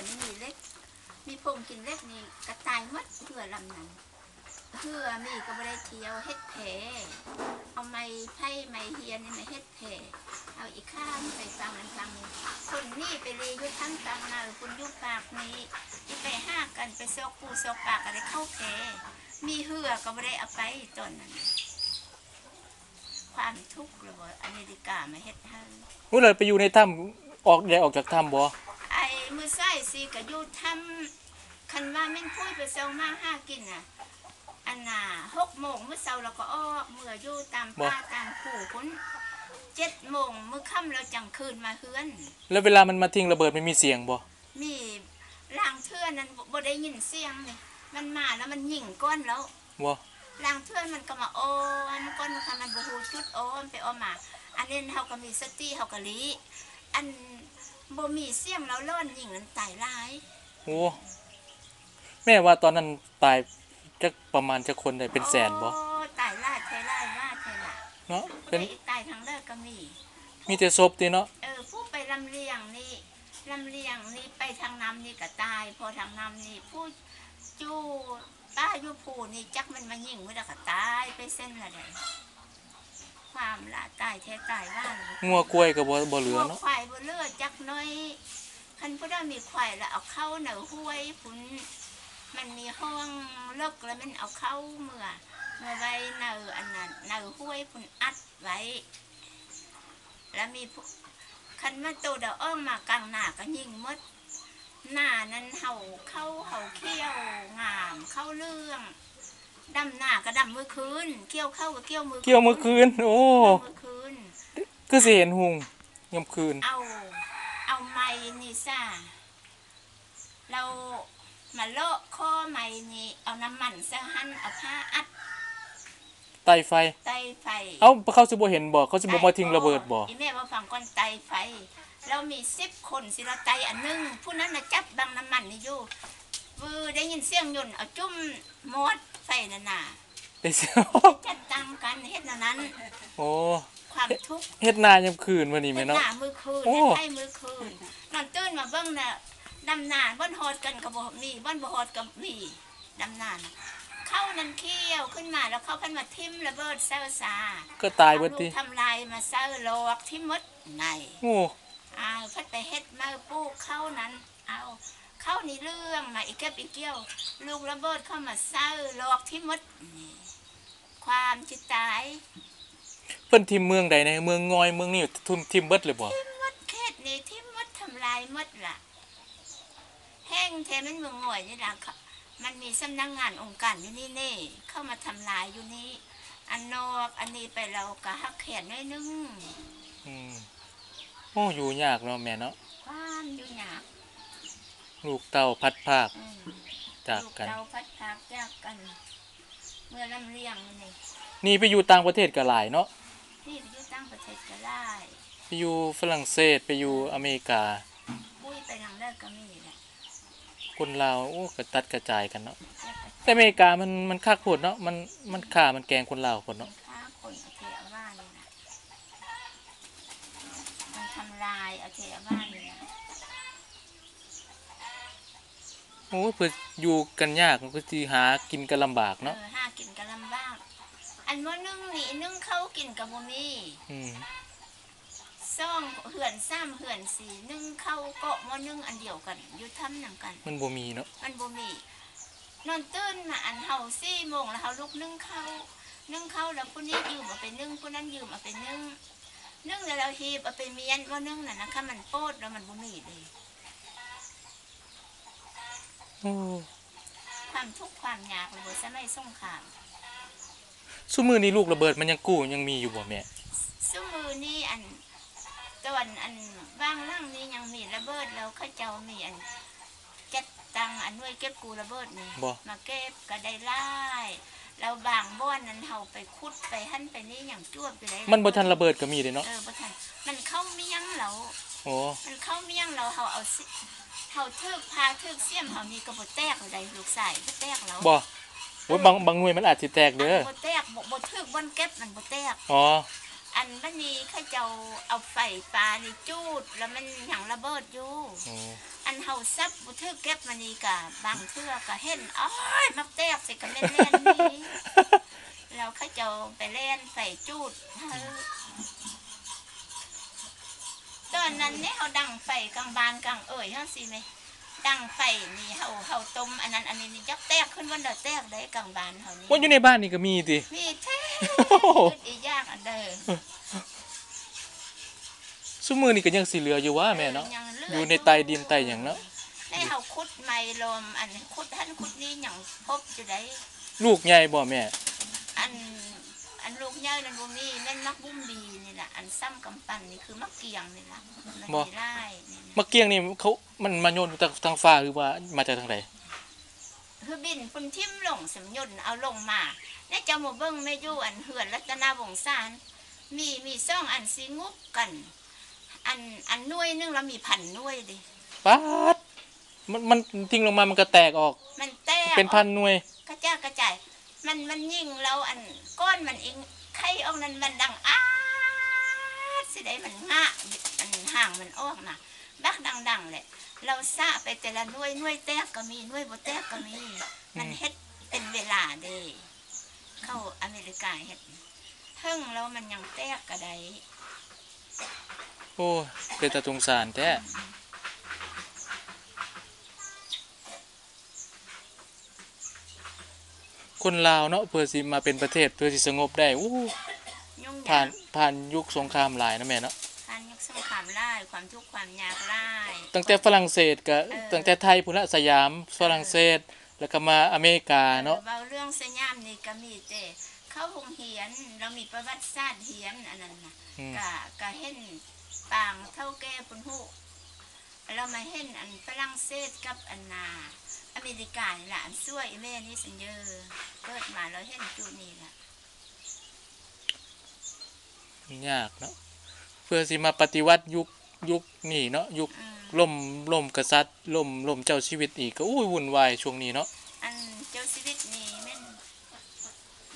อนี่มีเล็กมีพงกินเล็กนี่กระจายมัดเพื่อลำนั้นเพื่อมีก็ไม่ได้เที่ยวเฮ็ดแผลเอาไม้ไผ่ไม้เฮียนนี่มาเฮ็ดแผลเอาอีกข้างไปฟังนั้นฟังคนนี่ไปเรียยุทั้งตังนาคุณยุปากนี้ที่ไปห้ากันไปซอกปูซอกปากอะไรเข้าแผลมีเหือก็ไม่ได้เอาไปตอนนั้นความทุกข์เลยอเมริกามาเฮ็ดให้เมื่อไรไปอยู่ในถ้ำออกได้ออกจากถ้ำบ่ไอ้มือไส้สีกับอยู่ถ้ำคันว่าแม่งพูดไปเซลมาห้ากินน่ะอันน่ะ6 โมงเมื่อเซาเราก็ออกเมื่ออยู่ตามป่าตามผู้คน7 โมงเมื่อค่ำเราจังคืนมาเฮือนแล้วเวลามันมาทิ้งระเบิดมันมีเสียงบ่มีลางเทื่อนั้นบ่ได้ยินเสียงเลยมันมาแล้วมันยิงก้นแล้วบ่ลางเทื่อมันก็มาโอ้มก้นค่ะมันบูฮูจุดโอ้มไปโอ้มาอันนี้เขาก็มีสติเขาก็ลีอันบ่มีเสียงแล้วล่อนยิงนั้นตายร้ายโอ้แม่ว่าตอนนั้นตายจะประมาณจะคนได้เป็นแสนบ่ตายร้ายตายร้ายว่าตายละเนาะเป็นตายทางเลิกก็มีแต่ศพตีเนาะผู้ไปลำเลียงนี่ลำเลียงนี่ไปทางน้ำนี่ก็ตายพอทางน้ำนี่ผู้จู้ป้าอยู่ผูนี่จักมันมายิงไม่ได้ก็ตายไปเส้นละเด้ความละตายแท้ตายว่างัวกล้วยกับบ่เหลือเนาะควายบ่เหลือจักน้อยคันผู้ได้มีควายละเอาเข้าเหนือห้วยพุ่นมันมีห้องเลิกแล้วมันเอาเข้าเมื่อไว้เหนืออันนั้นเหนือห้วยพุ่นอัดไว้แล้วมีคันมาโตเดาอ้อมมากลางหน้าก็ยิงมดหน้านั้นเขาเขี้ยวงามเข้าเรื่องดำหน้าก็ดำมือคืนเขี้ยวเข้าก็เขี้ยวมือเขี้ยวมือคืนโอ้มือคืนคือเสียนหุงยำคืนเอาไม้นี่ซ่าเรามาเลาะข้อไม้นี่เอาน้ำมันซะหั่นเอาผ้าอัดไตไฟเอ้าเขาจะบ่เห็นบ่เขาจะบ่มาทิ้งระเบิดบ่อีแม่มาฟังก่อนไตไฟเรามี10 คนสิเราไตอันนึงผู้นั้นน่ะจับบังน้ำมันนี่อยู่ปื้อได้ยินเสียงยนต์เอาจุ่มหมดใส่นั่นน่ะไปเสียจัดตามกันเฮ็ดนั้นโอ้ความทุกข์เฮ็ดนายามคืนวันนี้แม่เนาะหน้ามื้อคืนไตมื้อคืนนอนตื่นมาเบิ่งน่ะดำนานบ่ฮอดกันก็บ่มีบ่ฮอดกับมีดำนานเข้านั่นเขี้ยวขึ้นมาแล้วเข้ากันมาทิมระเบิดเซาซาก็ตายเบิดทีทำลายมาเซาหลอกที่มดไงโอ้เอาพัดไปเฮ็ดมาปูกเข้านั้นเอาเข้านี่เรื่องมาอีกแคบอีกเกี้ยวลูกระเบิดเข้ามาเซาหลอกที่มดนี่ความจิตตายเพิ่นทิมเมืองใดในเมืองงอยเมืองนี่ทุ่มทิมเบิดเลยบ่ทิมมดเขตนี่ทิมมดทำลายมดล่ะแห้งแท้มันเมืองงอยนี่ล่ะมันมีสำนักงานองค์การอยู่นี่เน่เข้ามาทำลายอยู่นี่อันนอกอันนี้ไปเรากะหักแขนได้นึงโอ้อยู่ยากเนาะแม่เนาะความอยู่ยากลูกเต่าพัดภาคจากกันลูกเต่าพัดภาคจากกันเมื่อลำเลียงนี่นี่ไปอยู่ต่างประเทศก็หลายเนาะนี่ไปอยู่ต่างประเทศก็หลายไปอยู่ฝรั่งเศสไปอยู่อเมริกาปุ้ยไปทางเลิกก็มีคนลาวโอ้กระตัดกระจายกันเนาะแต่อเมริกามันฆ่าคนเนาะมันฆ่ามันแกงคนลาวคนเนาะฆ่าคนเอาเทอาบ้านเลยนะมันทำลายเอาเทอาบ้านเลยนะโอ้เพื่ออยู่กันยากมันก็ที่หากินกันลำบากเนาะหากินกันลำบากอันว่านึ่งนี่นึ่งเข้ากินกับบุมี่ซ่องเหื่อนซ้ำเหื่อนสีนึ่งเข้าเกาะมอนึ่งอันเดียวกันยุทธำนำกันมันบ่มีเนาะมันบ่มีนอนตื่นมาอันเฮา4 โมงแล้วเฮาลุกนึ่งเข้าแล้วผู้นี้ยืมมาไปนึ่งผู้นั้นยืมมาไปนึ่งแล้วเราฮีบเอาไปเมียนว่านึ่งน่ะนะคะมันโปดแล้วมันบ่มีเลยโอ้ความทุกข์ความยากเลยบ่ซะไม่ส่งขามซุมื้อนี้ลูกระเบิดมันยังกู้ยังมีอยู่บ่แม่ซุมื้อนี้อันตอนอันว่างล่างนี้ยังมีระเบิดแล้วข้าเจ้ามีอันเก็บตังอันด้วยเก็บกูระเบิดนี่มาเก็บก็ได้ไล่เราบางบ้อนนั้นเฮาไปคุดไปหั่นไปนี่อย่างจ้วบไปเลยมันบ่ทันระเบิดก็มีเลยเนาะบ่ทันมันเข้าเมี่ยงเราโอ้มันเข้าเมี่ยงเราเฮาเอาเฮาทึกพาทึกเสี้ยมเฮานี่ก็บ่แตกอะไรลูกใส่บ่แตกเราบ่โอ้บางหน่วยมันอาจสิแตกเด้อบ่แตกบ่ทึกบ่เก็บมันบ่แตกอ๋อ อันมันนี่ข้าเจ้าเอาไฟปลาในจูดแล้วมันหยังระเบิดอยู่อันเฮาซับบุเธอเก็บมันนี่กะบางเทื่อก็เห็นอ้อยมักแตกใส่กันเล่นๆนี่เราข้าเจ้าไปเล่นใส่จูดตอนนั้นเนี่ยเขาดังไฟกลางบานกลางเอ่ยเขาสิไหมดังไฟนี่เขาต้มอันนั้นอันนี้ยักแตกขึ้นวันเดือดแตกได้กลางบานเขานี่ว่าอยู่ในบ้านนี่ก็มีดิมีแท้อียากอันเดิมซุ้มมือนี่ก็ยังสีเหลืออยู่ว่าแม่เนาะอยู่ในไตดินไตอย่างเนาะในเขาคุดไม้ลมอันคุดท่านคุดนี่อย่างพบอยู่ได้ลูกใหญ่บ่แม่อันลูกใหญ่นั่นบุ้มนี่แม่นมักบุ้มดีนี่แหละอันซ้ำกำปั้นนี่คือมักเกียงนี่แหละบ่ได้มักเกียงนี่เขามันมาโยนจากทางฟ้าหรือว่ามาจากทางไหนคือบินปุ่นทิมหลงสมยนเอาลงมาแน่เจ้าหมู่เบิ้งไม่ยู่อันเหือนรัตนาวงศ์สารมีซ่องอันซีงุบกันอันนุ้ยนึงแล้วมีพันนุ้ยดิป๊าดมันทิ้งลงมามันก็แตกออกมันแตกเป็นพันนุ้ยกระจายกระจายมันยิ่งเราอันก้อนมันเองไข่ออกนั้นมันดังอ้าสิได้มันง่ามันห่างมันออกนะบักดังๆเลยเราซาไปแต่ละหน่วยแตกก็มีหน่วยบ่แตกก็มีมันเฮ็ดเป็นเวลาเด้เข้าอเมริกาเฮ็ดเฮิ่งแล้วมันยังแตกก็ได้โอ้เป็นตาสงสารแท้คนลาวเนาะเพื่อสิมาเป็นประเทศเพื่อสิสงบได้อู้ผ่านยุคสงครามหลายนะแม่เนาะผ่านยุคสงครามหลายความทุกข์ความยากหลายตั้งแต่ฝรั่งเศสกับตั้งแต่ไทยพุทธสยามฝรั่งเศสแล้วก็มาอเมริกาเนาะเรื่องสยามนี่ก็มีแต่เข้าหงเหียนเรามีประวัติศาสตร์เหียนอันนั้นนะก็เห็นปางเท่าแก่ปุณหุเรามาเห็นอันฝรั่งเศสกับอันนาอเมริกานี่แหละอันช่วยแม่นี่สัญญาเกิดมาเราเห็นจุดนี้แหละยากเนาะเพื่อสิมาปฏิวัติยุคนี่เนาะยุคล่มกษัตริย์ล่มเจ้าชีวิตอีกก็อุ้ยวุ่นวายช่วงนี้เนาะอันเจ้าชีวิตนี่แม่น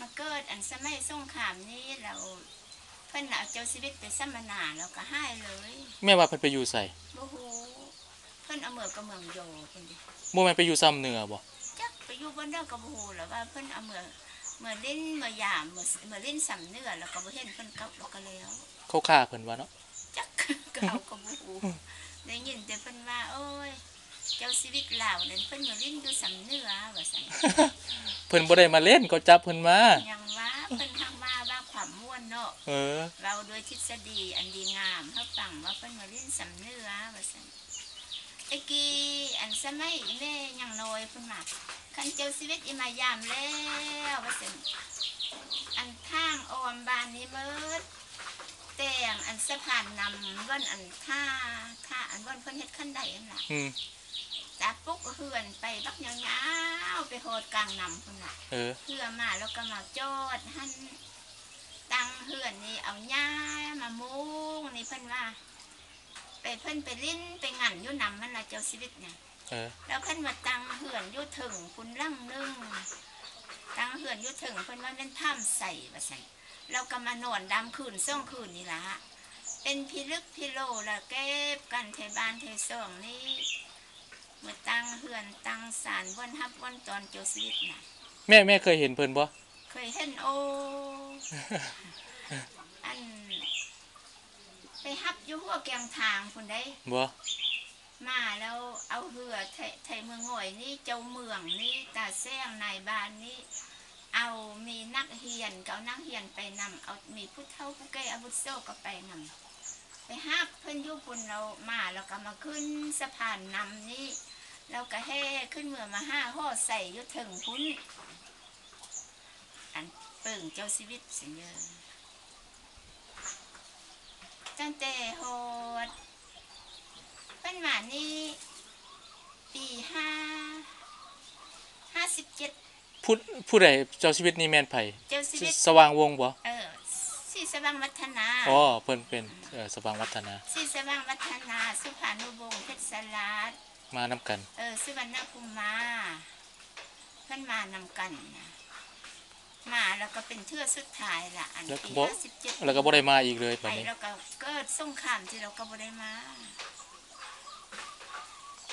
มาเกิดอันสมัยสงครามนี้เราเพิ่นเอาเจ้าชีวิตไปสัมมนาเราก็ให้เลยแม่ว่าเพิ่นไปอยู่ใส่โอ้โหเพิ่นเอาเมืองกับเมืองโยเพิ่นดิโมแม่ไปอยู่ซ้ำเหนือบ่จักไปอยู่บนเด้อกระโบหูหรือว่าเพิ่นเอาเมื่อเล่นเมื่อยามเมื่อเล่นซ้ำเหนือแล้วก็บ่เห็นเพิ่นกลับแล้วก็แล้วเขาฆ่าเพิ่นวะเนาะจักก็เอากระโบหูได้ยินแต่เพิ่นว่าโอ้ยเจ้าชีวิตลาวนั่นเพิ่นเมื่อเล่นอยู่ซ้ำเหนือว่าซั่นเพิ่นบ่ได้มาเล่นก็จับเพิ่นมายังว่าเพิ่นทางมาว่าความม่วนเนาะเราโดยทฤษฎีอันดีงามเฮาฟังว่าเพิ่นเมื่อเล่นซ้ำเหนือว่าซั่นไอ้กีอันสมัยแม่ยังน้อยพุ่นมาคันเจ้าชีวิตอีมายามแล้วว่าสิอันทางออมบ้านนี้มืดแต่งอันสะพานนำว่นอันท่าอันว่นเพิ่นเฮ็ดขั้นใดอันล่ะแต่ปุ๊กเฮือนไปบักยาวๆไปโหดกลางนำพุ่นล่ะเพื่อมาแล้วก็มาจอดหันตั้งเฮือนนี่เอาหญ้ามามุงนี่เพิ่นว่าไปเพิ่นไปลิ้นไปงั่นยุ่นำมันละเจ้าชีวิตเนี่ยแล้วเพิ่นมาตังเหื่อนยุ่ถึงคุณร่างนึ่งตังเหื่อนยุ่ถึงเพิ่นว่าเป็นถ้ำใส่บ่ใส่เราก็มานอนดำคืนซ่องคืนนี่ละเป็นพิลึกพิโลละเก็บกันเทบานเทซ่องนี่มาตังเหื่อนตังสารว่นฮับว่นตอนเจ้าชีวิตน่ะแม่เคยเห็นเพิ่นบ่เคยเห็นโออันไปฮับอยู่หัวแกงทางคนได้บ่มาแล้วเอาเหือไทยเมืองง่อยนี่เจ้าเมืองนี่ตาแซงนายบ้านนี่เอามีนักเฮียนก็เอานักเฮียนไปนำเอามีผู้เฒ่าผู้แก่อาวุโสก็ไปนำไปฮับเพิ่นอยู่คนเรามาแล้วก็มาขึ้นสะพานนำนี่เราก็แห่ขึ้นเมืองมาห้าห่อใส่อยู่ถึงพุ้นอันเปิ่งเจ้าชีวิตเสียเยอะตั้งแต่โหดเพิ่นมานี่ปี57ผู้ใดเจ้าชีวิตนี่แม่นไผเจ้าชีวิตสว่างวงบ่สีสว่างวัฒนาอ๋อเพิ่นเป็นสว่างวัฒนาสีสว่างวัฒนาสุภานุวงศ์เพชรสลัดมานำกันสุวรรณภูมิมาเพิ่นมานำกัน มาแล้วก็เป็นเทื่อสุดท้ายละอันที่57แล้วก็บ่ได้มาอีกเลยไปแล้วก็เกิดสงครามที่เราก็บ่ได้มา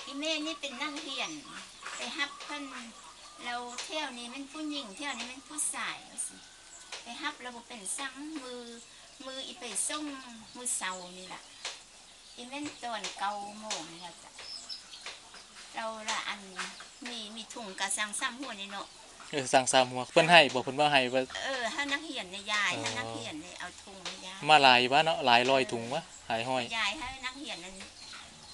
อีแม่นี่เป็นนักเรียนไปฮับเพิ่นเราเที่ยวนี้มันผู้หญิงเที่ยวนี้มันผู้ชายไปฮับเราบ่เป็นซังมืออีไปส่งมือเสานี่ล่ะอีแม่นตอน9:00 นนี่ล่ะจ้ะเราละอันมีถุงกระสัง3หัวนี่เนาะสั่งสามหัวเพิ่นให้บอกเพิ่นว่าให้ว่าถ้านักเรียนเนี่ยยายถ้านักเรียนเนี่ยเอาถุงเนี่ยยายมาหลายว่าเนาะหลายร้อยถุงวะหายห้อยยายถ้านักเรียนนั้น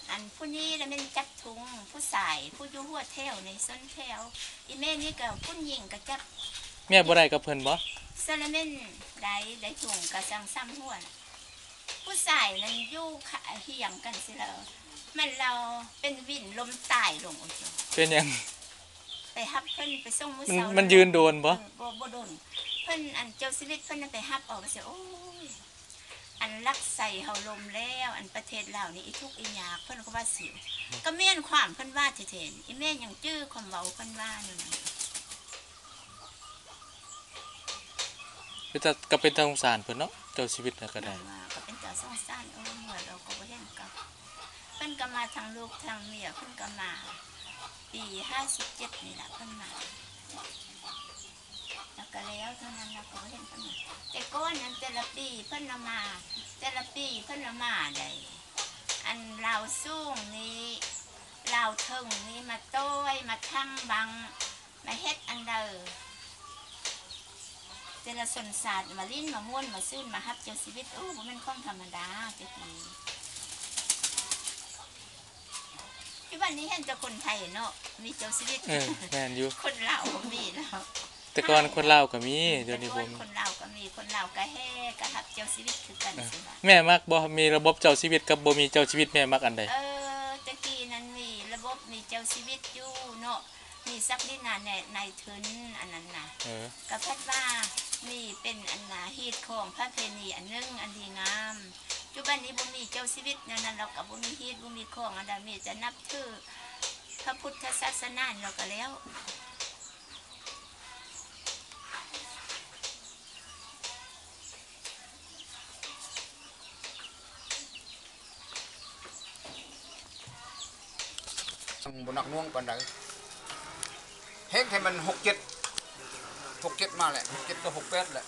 อันผู้นี้แล้วมันจับถุงผู้ใส่ผู้อยู่หัวแถวในส้นแถวอีแม่นี่ก็ผู้หญิงก็จับแม่บ่ได้กับเพิ่นบ่เซเลเมนได้ถุงก็สั่งสามหัวผู้ใส่นั้นอยู่ขาเหี่ยมกันสิแล้วมันเราเป็นวินลมตายลงเป็นยังไปฮับเพิ่นไปส่งมือเสามันยืนโดนบ่โดนเพิ่นอันเจ้าชีวิตเพิ่นไปฮับออกเสียโอ้ยอันลักใส่เฮาลมแล้วอันประเทศลาวนี่อีทุกอียากเพิ่นก็ว่าสิก็แม่นความเพิ่นว่าเถิดๆอีแม่ยังจื้อความเว้าเพิ่นว่านั่นคือก็เป็นทางสงสารเพิ่นเนาะเจ้าชีวิตก็ได้ก็เป็นเจ้าสงสารโอ้เมื่อเราก็บ่เห็นกับเพิ่นก็มาทางลูกทางเมียเพิ่นก็มาปี57นี่แหละเพิ่นมาแล้วก็แล้วเท่านั้นเราก็เห็นเพิ่นมาแต่ก้อนนั้นแต่ละปีเพิ่นละมาแต่ละปีเพิ่นละมาได้อันเราสูงนี้เราถึงนี้มาต้อยมาทั้งบังมาเฮ็ดอันเดอแต่ละสนศาสตร์มาลิ้นมาม้วนมาซื่นมาฮับเจ้าชีวิตโอ้บ่แม่นของธรรมดาเจ้าปีที่วันนี้เห็นจะคนไทยเนาะมีเจ้าชีวิตแม่นอยู่คนลาวก็มีแล้วแต่ก่อนคนลาวก็มีเดี๋ยวนี้ผมคนลาวก็มีคนลาวก็แห่กระทับเจ้าชีวิตคือกันสิว่าแม่มักบ่มีระบบเจ้าชีวิตกับบ่มีเจ้าชีวิตแม่มักอันใดตะกี้นั้นมีระบบมีเจ้าชีวิตอยู่เนาะมีศักดินาในทุนอันนั้นน่ะก็พัดว่ามีเป็นอันนาฮีดของพระเพณีอันนึงอันดีงามจุบันนี้บุมีเจ้าชีวิตนั่นนั่นเรากับบุมีฮีดบุมีของอันใดมีจะนับถือพระพุทธศาสนาเราก็แล้วบนนักน่วงปันใดเฮ้งให้มัน67มาแหละ67ก็68แหละ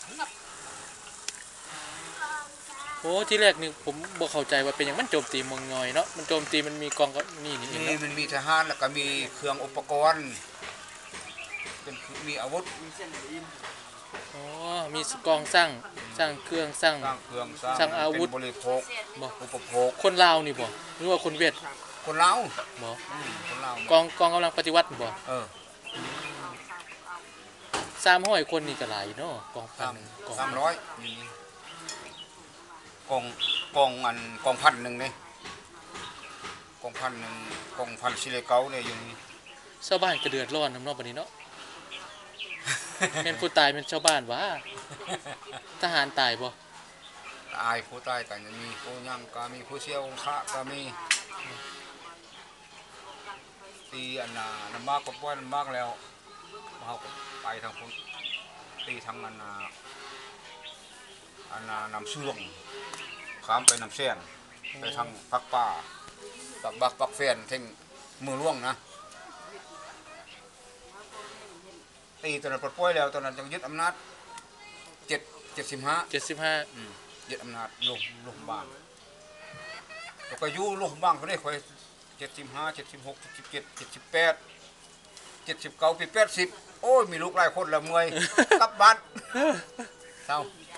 โอ้ที่แรกนี่ผมบอกเข้าใจว่าเป็นอย่างมันโจมตีเมืองงอยเนาะมันโจมตีมันมีกองกับนี่มันมีทหารแล้วก็มีเครื่องอุปกรณ์เป็นมีอาวุธอ๋อมีกองสร้างเครื่องสร้างอาวุธบริโภคอุปโภคคนลาวนี่บ่หรือว่าคนเวียดคนลาวบ่คนลาวกองกำลังปฏิวัติบ่300คนนี่ก็หลายเนาะกองพันกอง300กองพันหนึ่งนี่กองพันหนึ่งกองพันชิเลเกาเนี่ยอยู่นี่ชาวบ้านกระเดือดร้อนน้ำนอกบันนี้เนาะเป็นผู้ตายเป็นชาวบ้านวะทหารตายบ่ตายผู้ตายกันมีผู้ย่ำก็มีผู้เชี่ยวข้าก็มีตีอันน้ำมากกับว่าน้ำมากแล้วเขาไปทางคนตีทางอันน้ำเชื่องข้ามไปน้ำเสียนไปทางพักป่าปักเฟียนเท่งมือล่วงนะตีตอนนั้นปลดปล่อยแล้วตอนนั้นจังยึดอำนาจ75ยึดอำนาจลงบ้างแล้วก็ยู่ลงบ้างก็ได้ค่อย75 76 77 78 79 80โอ้ยมีลูกหลายคนละเมื่อยกลับบ้านเศร้าพ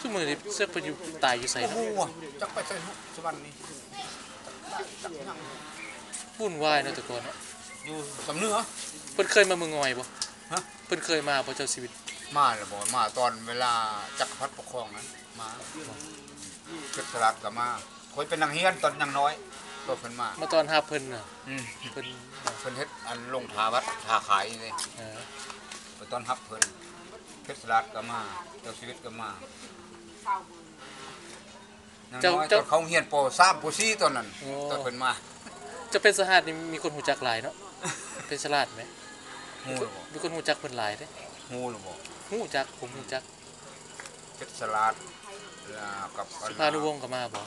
ทุกมือนี่เสื้อประยุกต์ตายอยู่ใส่นะจักไปใส่สวรรค์นี่บุ่นวายนะตะโกนอยู่สำเนื้อเพิ่นเคยมาเมืองงอยบ่เพิ่นเคยมาพอเจ้าชีวิต มาหรือบ่มาตอนเวลาจักรพรรดิปกครองนะมาชุดสลัดกับมาคอยเป็นนางเฮียนตอนยังน้อยก็เพิ่นมาเมื่อตอนห้าเพิ่นน่ะเพิ่นเฮ็ดอันลงทาวัดทาขายนี่เมื่อตอนห้าเพิ่นชุดสลัดกับมาเจ้าชีวิตกับมาเจ้าเขาเฮียนโปสามโปซี่ตอนนั้นตอนเพิ่นมาจะเป็นสหัสนี่มีคนหูจักหลายเนาะเป็นสลัดไหมมีคนหูจักเพิ่นหลายเด้หูหรือบ่หูจักผมหูจักชุดสลัดกับสุภานุวงศ์กับมาบ่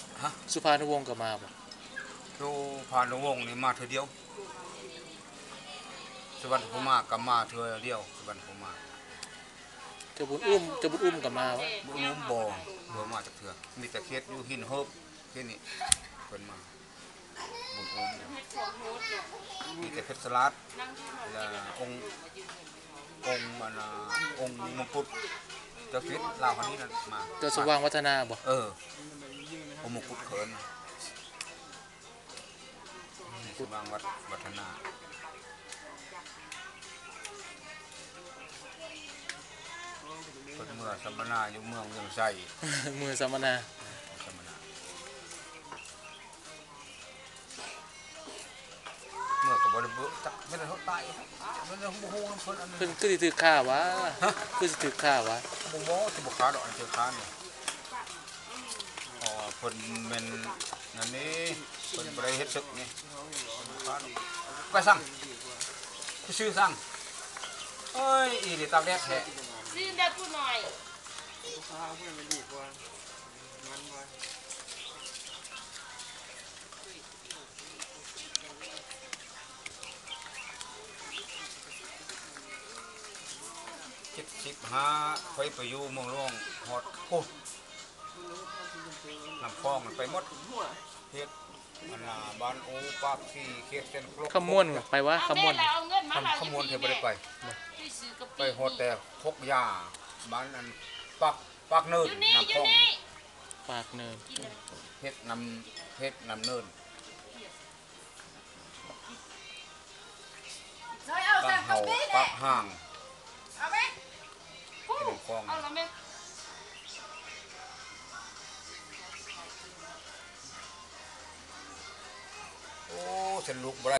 สุภานุวงศ์กับมาบ่สุภานุวงศ์นี่มาเธอเดียวสุวรรณภูมิกับมาเธอเดียวสุวรรณภูมิจะบุญอุ้มกับมาวะบุญอุ้มบ่บ่มาจากเธอมีแต่เคสอยู่หินโฮบแค่นี้เป็นมาบุญอุ้มมีแต่เพชรสลัดและองค์มงกุฎเจ้าชีวิตเราคนนี้มาเจ้าสว่างวัฒนาบ่องค์มงกุฎเขินสว่างวัฒนาเมื่อสัมมนาอยู่เมืองเวียงไส้เมื่อสัมมนาเมื่อกับบริบูรณ์จักไม่ได้เขาตายไม่ได้เขาโมโหคนอันนั้นคือถือข้าวะคือถือข้าวะโมโหถือข้าวดอกถือข้าวเนี่ยอ๋อคนเป็นนั่นนี่คนบริเฮ็ดศึกนี่ก็สั่งชื่อสั่งเอ้ยอีเดียตาแดดแท้ซื้อได้ผู้หน่อย75ค่อยไปอยู่เมืองหลวงฮอดโคตรลำฟองมันไปหมดเฮ็ดมันบ้านโอปากที่เขตเส้นครกขมวนไปวะขมวนเธอไม่ได้ไปไปโฮเทลพกยาบ้านอันปักเนินน้ำพองปักเนินเฮ็ดน้ำเนินบ้านเฮาปักห่างน้ำพองโอ้ฉันลุกบ่ได้